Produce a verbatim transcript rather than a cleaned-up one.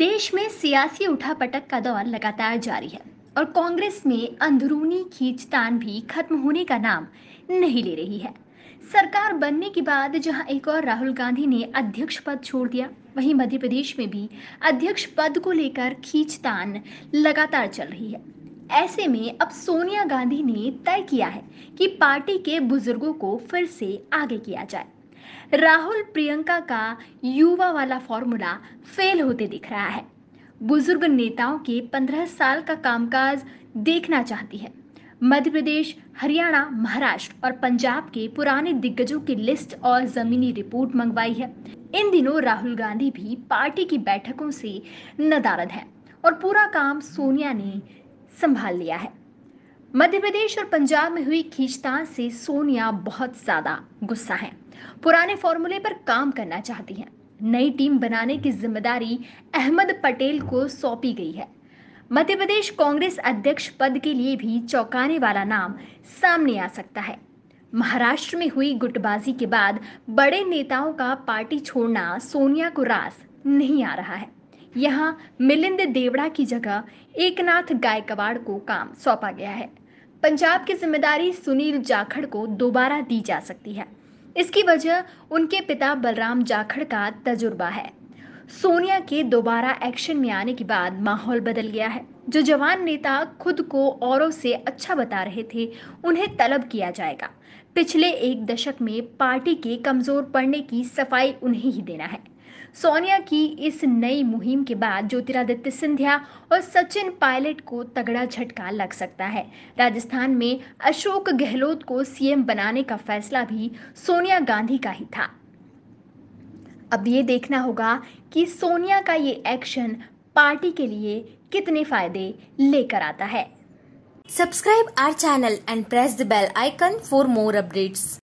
देश में सियासी उठापटक का दौर लगातार जारी है और कांग्रेस में अंदरूनी खींचतान भी खत्म होने का नाम नहीं ले रही है। सरकार बनने के बाद जहां एक और राहुल गांधी ने अध्यक्ष पद छोड़ दिया, वहीं मध्य प्रदेश में भी अध्यक्ष पद को लेकर खींचतान लगातार चल रही है। ऐसे में अब सोनिया गांधी ने तय किया है कि पार्टी के बुजुर्गों को फिर से आगे किया जाए। राहुल प्रियंका का युवा वाला फॉर्मूला फेल होते दिख रहा है। बुजुर्ग नेताओं के पंद्रह साल का कामकाज देखना चाहती है। मध्य प्रदेश, हरियाणा, महाराष्ट्र और पंजाब के पुराने दिग्गजों की लिस्ट और जमीनी रिपोर्ट मंगवाई है। इन दिनों राहुल गांधी भी पार्टी की बैठकों से नदारद है और पूरा काम सोनिया ने संभाल लिया है। मध्य प्रदेश और पंजाब में हुई खींचतान से सोनिया बहुत ज्यादा गुस्सा है। पुराने फॉर्मूले पर काम करना चाहती हैं। नई टीम बनाने की जिम्मेदारी अहमद पटेल को सौंपी गई है। मध्य प्रदेश कांग्रेस अध्यक्ष पद के लिए भी चौंकाने वाला नाम सामने आ सकता है। महाराष्ट्र में हुई गुटबाजी के बाद बड़े नेताओं का पार्टी छोड़ना सोनिया को रास नहीं आ रहा है। यहाँ मिलिंद देवड़ा की जगह एकनाथ गायकवाड़ को काम सौंपा गया है। पंजाब की जिम्मेदारी सुनील जाखड़ को दोबारा दी जा सकती है। इसकी वजह उनके पिता बलराम जाखड़ का तजुर्बा है। सोनिया के दोबारा एक्शन में आने के बाद माहौल बदल गया है। जो जवान नेता खुद को औरों से अच्छा बता रहे थे, उन्हें तलब किया जाएगा। पिछले एक दशक में पार्टी के कमजोर पड़ने की सफाई उन्हें ही देना है। सोनिया की इस नई मुहिम के बाद ज्योतिरादित्य सिंधिया और सचिन पायलट को तगड़ा झटका लग सकता है। राजस्थान में अशोक गहलोत को सीएम बनाने का फैसला भी सोनिया गांधी का ही था। अब ये देखना होगा कि सोनिया का ये एक्शन पार्टी के लिए कितने फायदे लेकर आता है। Subscribe our channel and press the bell icon for more updates.